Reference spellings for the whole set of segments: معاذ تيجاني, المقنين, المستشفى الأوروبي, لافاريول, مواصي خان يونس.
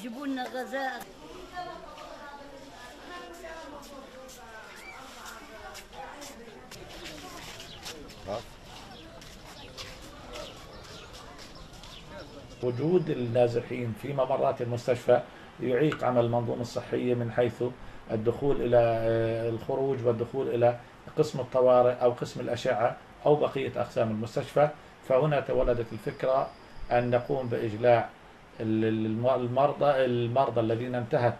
يجيبوا لنا غذاء. وجود النازحين في ممرات المستشفى يعيق عمل المنظومة الصحية من حيث الدخول إلى الخروج والدخول إلى قسم الطوارئ أو قسم الأشعة أو بقية أقسام المستشفى. فهنا تولدت الفكرة أن نقوم بإجلاء المرضى الذين انتهت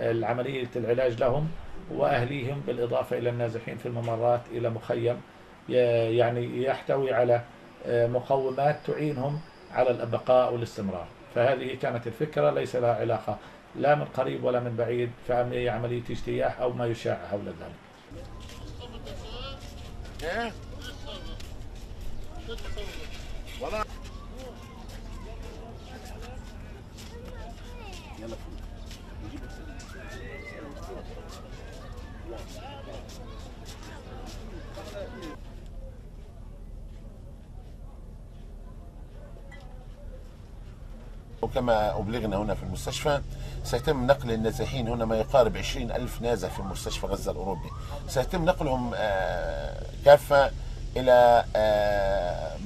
عملية العلاج لهم وأهليهم، بالإضافة إلى النازحين في الممرات، إلى مخيم يعني يحتوي على مقومات تعينهم على البقاء والاستمرار. فهذه كانت الفكرة، ليس لها علاقة لا من قريب ولا من بعيد في عملية اجتياح أو ما يشاع حول ذلك. وكما أبلغنا هنا في المستشفى سيتم نقل النازحين، هنا ما يقارب 20,000 نازح في مستشفى غزة الأوروبي، سيتم نقلهم كافة إلى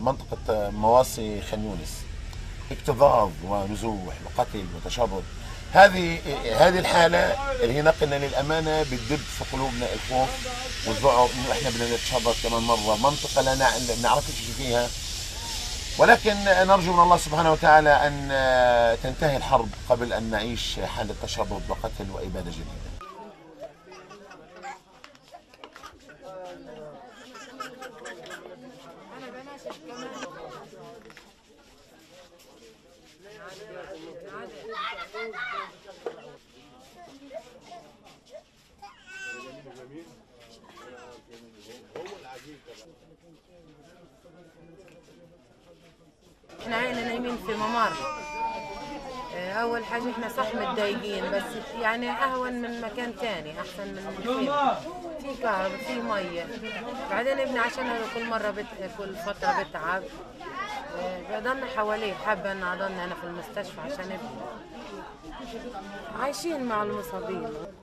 منطقة مواصي خان يونس. اكتظاظ ونزوح وقتل وتشرد، هذه الحالة اللي هي نقلنا للأمانة بتدب في قلوبنا الخوف والذعر، إنه إحنا بدنا نتشرد كمان مرة، منطقة لا نعرفش شو فيها. ولكن نرجو من الله سبحانه وتعالى أن تنتهي الحرب قبل أن نعيش حالة تشرد وقتل وإبادة جديدة. احنا عينا نايمين في ممر، اول حاجه احنا صح متضايقين، بس يعني اهون من مكان ثاني، احسن من في كهرباء، في ميه. بعدين ابني عشان كل مره كل فتره بتعب، بضلنا حواليه، حابه ان اضلنا انا في المستشفى عشان ابني. عايشين مع المصابين.